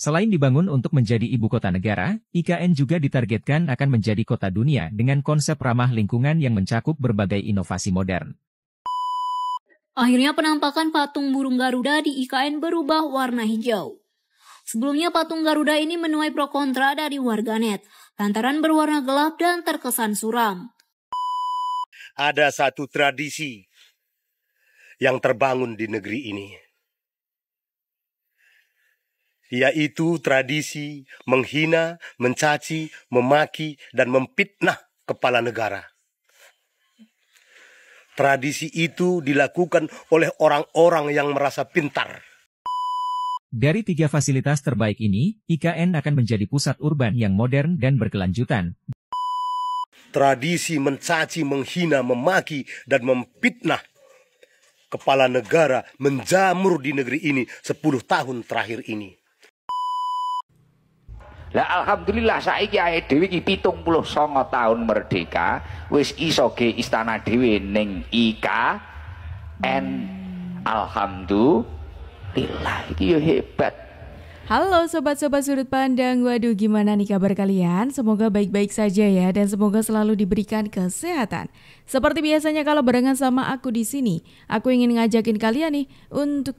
Selain dibangun untuk menjadi ibu kota negara, IKN juga ditargetkan akan menjadi kota dunia dengan konsep ramah lingkungan yang mencakup berbagai inovasi modern. Akhirnya penampakan patung burung Garuda di IKN berubah warna hijau. Sebelumnya patung Garuda ini menuai pro kontra dari warganet, lantaran berwarna gelap dan terkesan suram. Ada satu tradisi yang terbangun di negeri ini, yaitu tradisi menghina, mencaci, memaki, dan memfitnah kepala negara. Tradisi itu dilakukan oleh orang-orang yang merasa pintar. Dari tiga fasilitas terbaik ini, IKN akan menjadi pusat urban yang modern dan berkelanjutan. Tradisi mencaci, menghina, memaki, dan memfitnah kepala negara menjamur di negeri ini 10 tahun terakhir ini. Lah alhamdulillah saiki awake dhewe iki 79 tahun merdeka wis iso ge istana dhewe ning IKN. Alhamdulillah iki yo hebat. Halo sobat-sobat sudut pandang. Waduh, gimana nih kabar kalian? Semoga baik-baik saja ya dan semoga selalu diberikan kesehatan. Seperti biasanya kalau barengan sama aku di sini, aku ingin ngajakin kalian nih untuk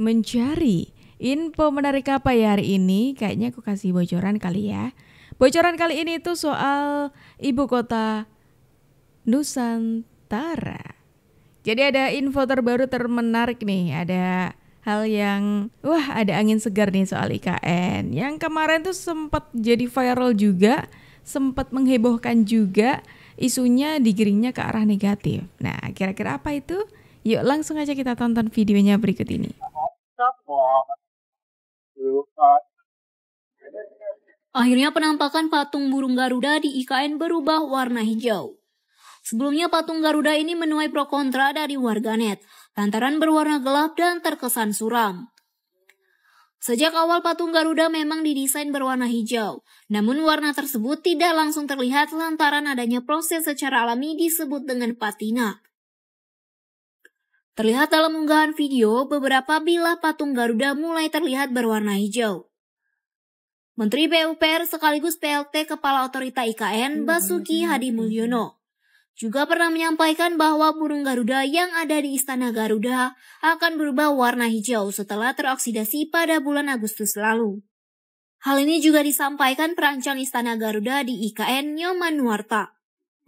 mencari info menarik apa ya hari ini? Kayaknya aku kasih bocoran kali ya. Bocoran kali ini itu soal Ibu Kota Nusantara. Jadi ada info terbaru termenarik nih. Ada hal yang, wah ada angin segar nih soal IKN. Yang kemarin tuh sempat jadi viral juga, sempat menghebohkan juga. Isunya digiringnya ke arah negatif. Nah kira-kira apa itu? Yuk langsung aja kita tonton videonya berikut ini. Akhirnya penampakan patung burung Garuda di IKN berubah warna hijau. Sebelumnya patung Garuda ini menuai pro kontra dari warganet, lantaran berwarna gelap dan terkesan suram. Sejak awal patung Garuda memang didesain berwarna hijau, namun warna tersebut tidak langsung terlihat lantaran adanya proses secara alami disebut dengan patina. Terlihat dalam unggahan video, beberapa bilah patung Garuda mulai terlihat berwarna hijau. Menteri PUPR sekaligus PLT Kepala Otorita IKN, Basuki Hadimuljono, juga pernah menyampaikan bahwa burung Garuda yang ada di Istana Garuda akan berubah warna hijau setelah teroksidasi pada bulan Agustus lalu. Hal ini juga disampaikan perancang Istana Garuda di IKN, Nyoman Nuarta,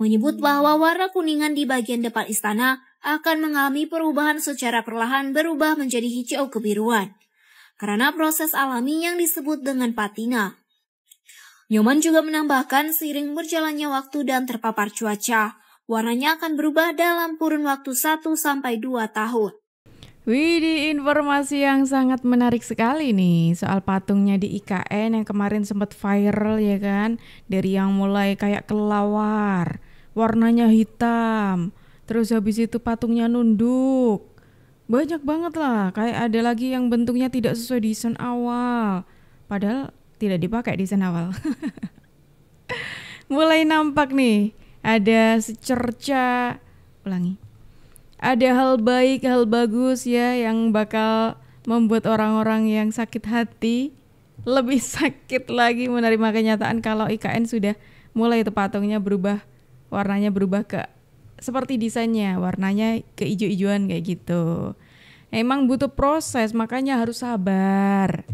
menyebut bahwa warna kuningan di bagian depan istana akan mengalami perubahan secara perlahan berubah menjadi hijau kebiruan karena proses alami yang disebut dengan patina. Nyoman juga menambahkan seiring berjalannya waktu dan terpapar cuaca, warnanya akan berubah dalam kurun waktu 1-2 tahun. Widih, informasi yang sangat menarik sekali nih soal patungnya di IKN yang kemarin sempat viral ya kan, dari yang mulai kayak kelawar, warnanya hitam. Terus habis itu patungnya nunduk. Banyak banget lah. Kayak ada lagi yang bentuknya tidak sesuai desain awal. Padahal tidak dipakai desain awal. Mulai nampak nih. Ada secerca. Ulangi. Ada hal baik, hal bagus ya. Yang bakal membuat orang-orang yang sakit hati lebih sakit lagi menerima kenyataan kalau IKN sudah mulai itu patungnya berubah. Warnanya berubah ke seperti desainnya, warnanya keijo-ijoan kayak gitu. Emang butuh proses, makanya harus sabar.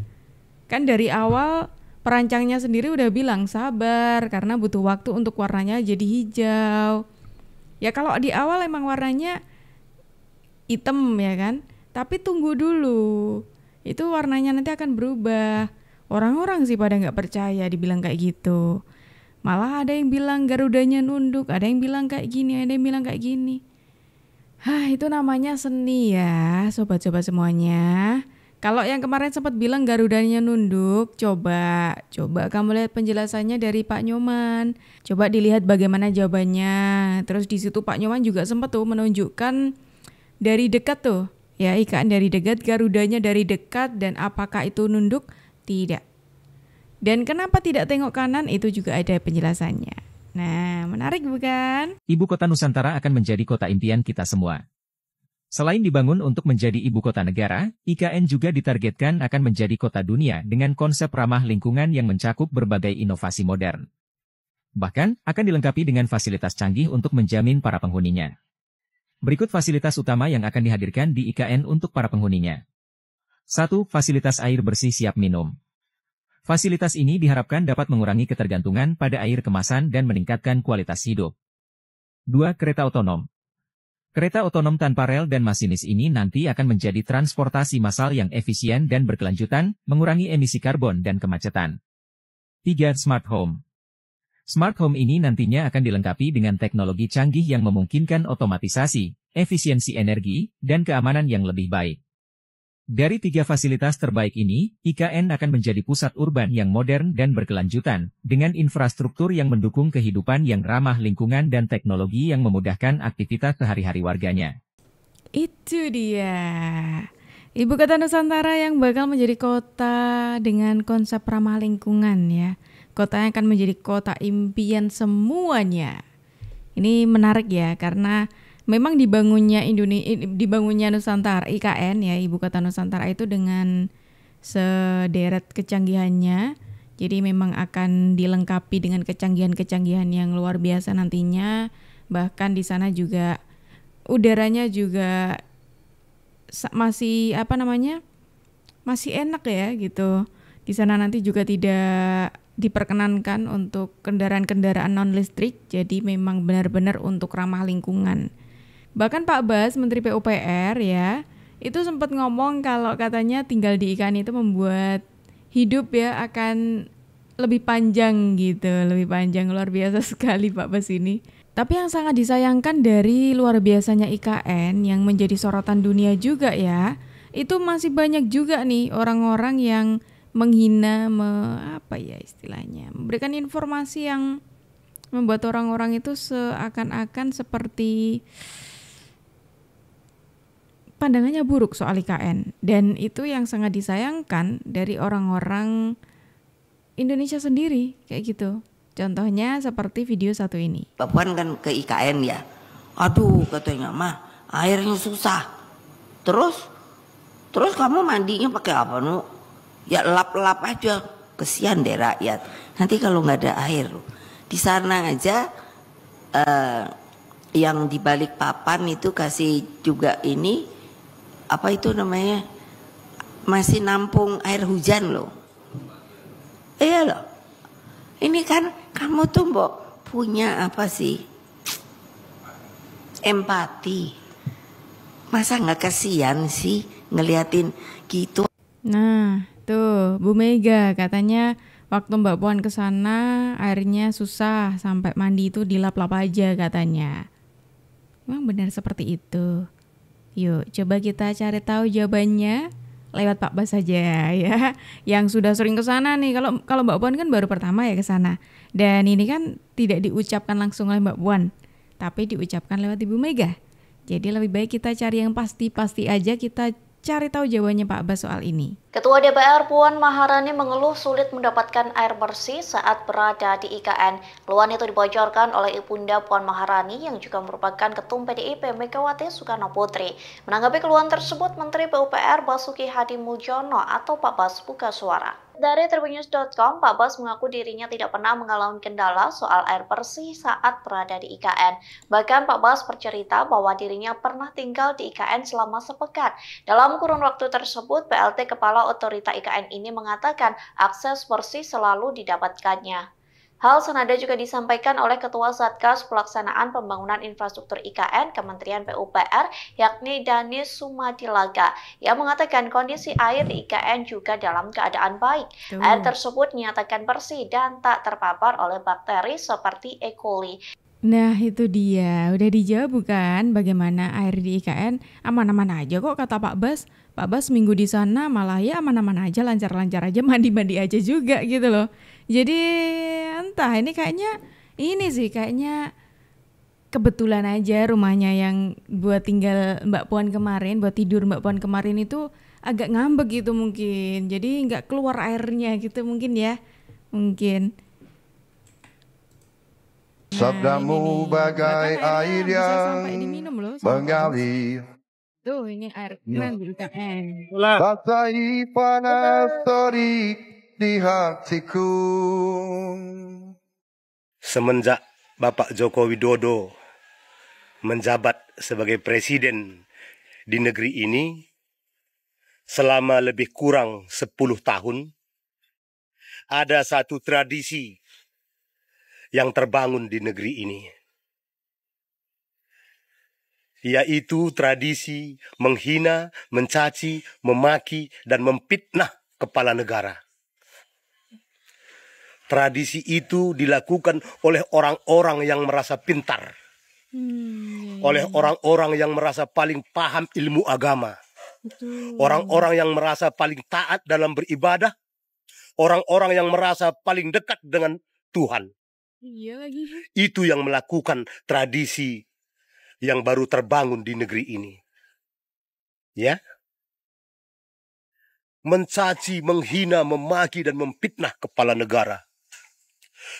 Kan dari awal perancangnya sendiri udah bilang sabar karena butuh waktu untuk warnanya jadi hijau. Ya kalau di awal emang warnanya hitam ya kan, tapi tunggu dulu. Itu warnanya nanti akan berubah. Orang-orang sih pada nggak percaya dibilang kayak gitu. Malah ada yang bilang Garudanya nunduk, ada yang bilang kayak gini, ada yang bilang kayak gini. Hah, itu namanya seni ya, sobat-sobat semuanya. Kalau yang kemarin sempat bilang Garudanya nunduk, coba kamu lihat penjelasannya dari Pak Nyoman. Coba dilihat bagaimana jawabannya. Terus di situ Pak Nyoman juga sempat tuh menunjukkan dari dekat tuh. Ya, IKN dari dekat, Garudanya dari dekat, dan apakah itu nunduk? Tidak. Dan kenapa tidak tengok kanan, itu juga ada penjelasannya. Nah, menarik bukan? Ibu Kota Nusantara akan menjadi kota impian kita semua. Selain dibangun untuk menjadi ibu kota negara, IKN juga ditargetkan akan menjadi kota dunia dengan konsep ramah lingkungan yang mencakup berbagai inovasi modern. Bahkan, akan dilengkapi dengan fasilitas canggih untuk menjamin para penghuninya. Berikut fasilitas utama yang akan dihadirkan di IKN untuk para penghuninya. 1. Fasilitas air bersih siap minum. Fasilitas ini diharapkan dapat mengurangi ketergantungan pada air kemasan dan meningkatkan kualitas hidup. 2. Kereta otonom. Kereta otonom tanpa rel dan masinis ini nanti akan menjadi transportasi massal yang efisien dan berkelanjutan, mengurangi emisi karbon dan kemacetan. 3. Smart Home. Smart Home ini nantinya akan dilengkapi dengan teknologi canggih yang memungkinkan otomatisasi, efisiensi energi, dan keamanan yang lebih baik. Dari 3 fasilitas terbaik ini, IKN akan menjadi pusat urban yang modern dan berkelanjutan, dengan infrastruktur yang mendukung kehidupan yang ramah lingkungan dan teknologi yang memudahkan aktivitas sehari-hari warganya. Itu dia. Ibu Kota Nusantara yang bakal menjadi kota dengan konsep ramah lingkungan ya. Kota yang akan menjadi kota impian semuanya. Ini menarik ya, karena memang dibangunnya Nusantara IKN ya, Ibu Kota Nusantara itu dengan sederet kecanggihannya. Jadi memang akan dilengkapi dengan kecanggihan-kecanggihan yang luar biasa nantinya. Bahkan di sana juga udaranya juga masih masih enak ya gitu. Di sana nanti juga tidak diperkenankan untuk kendaraan-kendaraan non-listrik, jadi memang benar-benar untuk ramah lingkungan. Bahkan Pak Bas, Menteri PUPR ya, itu sempat ngomong kalau katanya tinggal di IKN itu membuat hidup ya akan lebih panjang gitu, lebih panjang. Luar biasa sekali Pak Bas ini. Tapi yang sangat disayangkan dari luar biasanya IKN yang menjadi sorotan dunia juga ya, itu masih banyak juga nih orang-orang yang menghina, memberikan informasi yang membuat orang-orang itu seakan-akan seperti pandangannya buruk soal IKN. Dan itu yang sangat disayangkan dari orang-orang Indonesia sendiri, kayak gitu. Contohnya seperti video satu ini. Pak Puan kan ke IKN ya, aduh katanya mah airnya susah. Terus kamu mandinya pakai apa nu? Ya lap-lap aja, kesian deh rakyat. Nanti kalau nggak ada air, di sana aja yang di balik papan itu kasih juga ini apa itu namanya masih nampung air hujan loh. Iya loh. Ini kan kamu tuh Mbok punya apa sih? Empati. Masa nggak kesian sih ngeliatin gitu. Nah. Tuh, Bu Mega katanya waktu Mbak Puan ke sana airnya susah sampai mandi itu dilap-lap aja katanya. Memang benar seperti itu. Yuk, coba kita cari tahu jawabannya lewat Pak Bas saja ya. Yang sudah sering ke sana nih. Kalau Mbak Puan kan baru pertama ya ke sana. Dan ini kan tidak diucapkan langsung oleh Mbak Puan, tapi diucapkan lewat Ibu Mega. Jadi lebih baik kita cari yang pasti-pasti aja, kita cari tahu jawabannya Pak Bas soal ini. Ketua DPR Puan Maharani mengeluh sulit mendapatkan air bersih saat berada di IKN. Keluhan itu dibocorkan oleh Ibunda Puan Maharani yang juga merupakan Ketum PDIP Megawati Soekarnoputri. Menanggapi keluhan tersebut, Menteri PUPR Basuki Hadimuljono atau Pak Bas buka suara. Dari tribunnews.com, Pak Bas mengaku dirinya tidak pernah mengalami kendala soal air bersih saat berada di IKN. Bahkan Pak Bas bercerita bahwa dirinya pernah tinggal di IKN selama sepekan. Dalam kurun waktu tersebut, PLT Kepala Otorita IKN ini mengatakan akses bersih selalu didapatkannya. Hal senada juga disampaikan oleh Ketua Satgas Pelaksanaan Pembangunan Infrastruktur IKN Kementerian PUPR yakni Danis Sumadilaga. Ia mengatakan kondisi air di IKN juga dalam keadaan baik. Air tersebut dinyatakan bersih dan tak terpapar oleh bakteri seperti E. coli. Nah itu dia, udah dijawab bukan bagaimana air di IKN? Aman-aman aja kok kata Pak Bas. Pak Bas minggu di sana malah ya aman-aman aja, lancar-lancar aja, mandi-mandi aja juga gitu loh. Jadi entah ini kayaknya kebetulan aja rumahnya yang buat tinggal Mbak Puan kemarin, buat tidur Mbak Puan kemarin itu agak ngambek gitu mungkin. Jadi nggak keluar airnya gitu mungkin ya, mungkin. Sabdamu bagai air yang mengalir Tuh ini air keren di IKN. Rasai panas terik di hatiku. Semenjak Bapak Joko Widodo menjabat sebagai presiden di negeri ini selama lebih kurang 10 tahun, ada satu tradisi yang terbangun di negeri ini, yaitu tradisi menghina, mencaci, memaki, dan memfitnah kepala negara. Tradisi itu dilakukan oleh orang-orang yang merasa pintar, oleh orang-orang yang merasa paling paham ilmu agama, orang-orang yang merasa paling taat dalam beribadah, orang-orang yang merasa paling dekat dengan Tuhan. Itu yang melakukan tradisi yang baru terbangun di negeri ini, ya, mencaci, menghina, memaki, dan memfitnah kepala negara,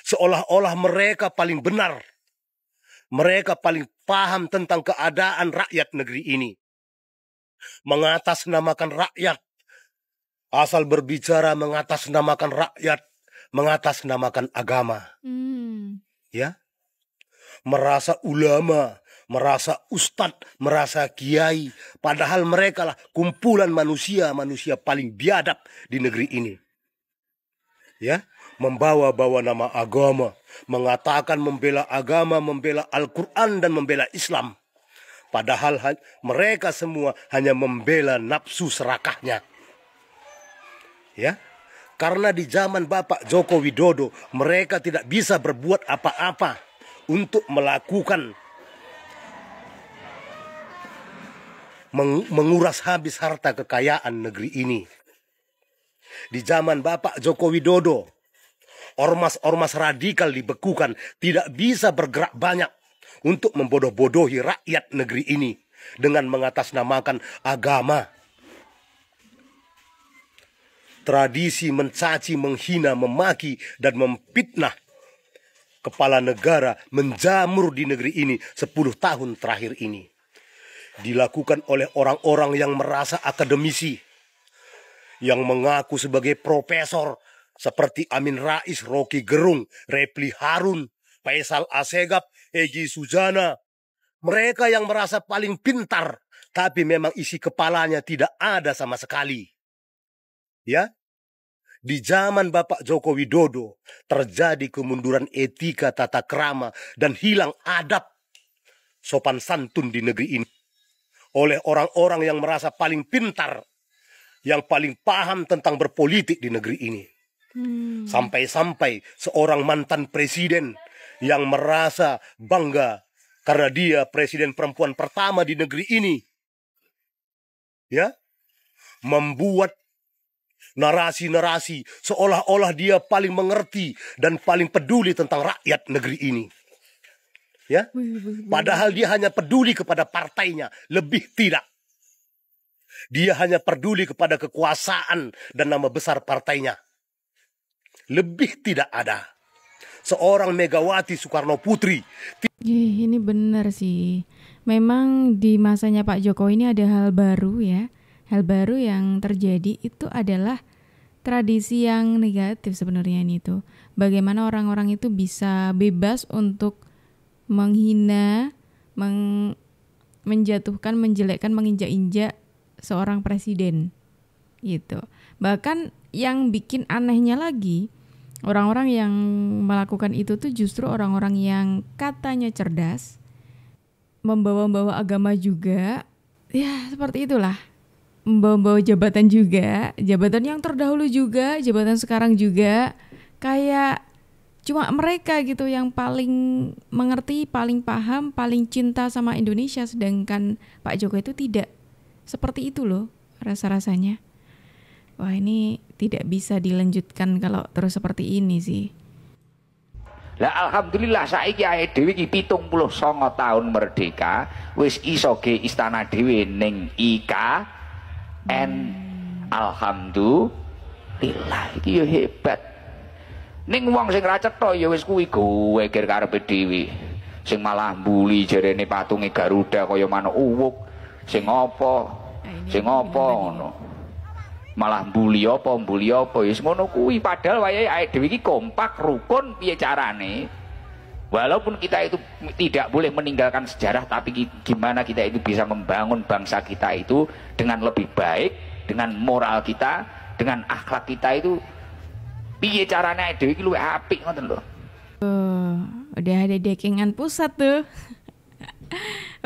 seolah-olah mereka paling benar, mereka paling paham tentang keadaan rakyat negeri ini, mengatasnamakan rakyat, asal berbicara mengatasnamakan rakyat, mengatasnamakan agama, ya, merasa ulama, merasa ustadz, merasa kiai, padahal mereka lah kumpulan manusia-manusia paling biadab di negeri ini. Ya, membawa-bawa nama agama, mengatakan membela agama, membela Al-Quran dan membela Islam. Padahal mereka semua hanya membela nafsu serakahnya. Ya, karena di zaman Bapak Joko Widodo mereka tidak bisa berbuat apa-apa untuk melakukan menguras habis harta kekayaan negeri ini. Di zaman Bapak Joko Widodo, ormas-ormas radikal dibekukan, tidak bisa bergerak banyak untuk membodoh-bodohi rakyat negeri ini dengan mengatasnamakan agama. Tradisi mencaci, menghina, memaki, dan memfitnah kepala negara menjamur di negeri ini 10 tahun terakhir ini. Dilakukan oleh orang-orang yang merasa akademisi, yang mengaku sebagai profesor seperti Amin Rais, Rocky Gerung, Refly Harun, Faisal Asegap, Egi Sujana. Mereka yang merasa paling pintar, tapi memang isi kepalanya tidak ada sama sekali. Ya, di zaman Bapak Joko Widodo terjadi kemunduran etika tata krama dan hilang adab sopan santun di negeri ini oleh orang-orang yang merasa paling pintar, yang paling paham tentang berpolitik di negeri ini. Sampai-sampai seorang mantan presiden yang merasa bangga karena dia presiden perempuan pertama di negeri ini, ya, membuat narasi-narasi seolah-olah dia paling mengerti dan paling peduli tentang rakyat negeri ini. Ya, padahal dia hanya peduli kepada partainya, lebih tidak. Dia hanya peduli kepada kekuasaan dan nama besar partainya, lebih tidak ada. Seorang Megawati Soekarnoputri. Ini benar sih. Memang di masanya Pak Jokowi ini ada hal baru ya. Hal baru yang terjadi itu adalah tradisi yang negatif sebenarnya ini tuh. Bagaimana orang-orang itu bisa bebas untuk menghina, menjatuhkan, menjelekkan, menginjak-injak seorang presiden gitu. Bahkan yang bikin anehnya lagi, orang-orang yang melakukan itu tuh justru orang-orang yang katanya cerdas, membawa-bawa agama juga, ya seperti itulah, membawa-bawa jabatan juga, jabatan yang terdahulu juga, jabatan sekarang juga, kayak cuma mereka gitu yang paling mengerti, paling paham, paling cinta sama Indonesia. Sedangkan Pak Jokowi itu tidak seperti itu loh rasa-rasanya. Wah, ini tidak bisa dilanjutkan kalau terus seperti ini sih. Lah alhamdulillah saiki awake dhewe iki 79 tahun merdeka, wis iso ge istana dhewe ning IKN. Alhamdulillah iki yo hebat. Ning wong sing ra cetha ya wis kuwi gowe ger karepe dhewe. Sing malah mbuli jerene patunge Garuda kaya manuk uwuk, sing apa ngono. Malah mbuli apa wis ngono kuwi, padahal wayahe awake dhewe iki kompak, rukun, piye carane? Walaupun kita itu tidak boleh meninggalkan sejarah, tapi gimana kita itu bisa membangun bangsa kita itu dengan lebih baik, dengan moral kita, dengan akhlak kita itu piye carane awake dhewe iki luwih apik ngoten lho. Udah ada dekingan pusat tuh.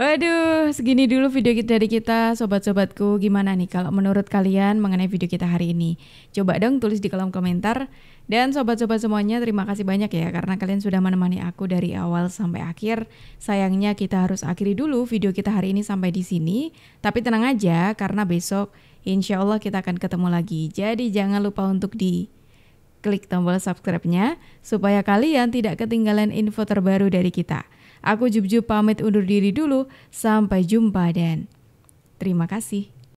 Waduh, segini dulu video kita dari kita, sobat-sobatku. Gimana nih kalau menurut kalian mengenai video kita hari ini? Coba dong tulis di kolom komentar. Dan sobat-sobat semuanya, terima kasih banyak ya karena kalian sudah menemani aku dari awal sampai akhir. Sayangnya kita harus akhiri dulu video kita hari ini sampai di sini. Tapi tenang aja karena besok insya Allah kita akan ketemu lagi. Jadi jangan lupa untuk di klik tombol subscribe-nya supaya kalian tidak ketinggalan info terbaru dari kita. Aku Jubjub pamit undur diri dulu, sampai jumpa dan terima kasih.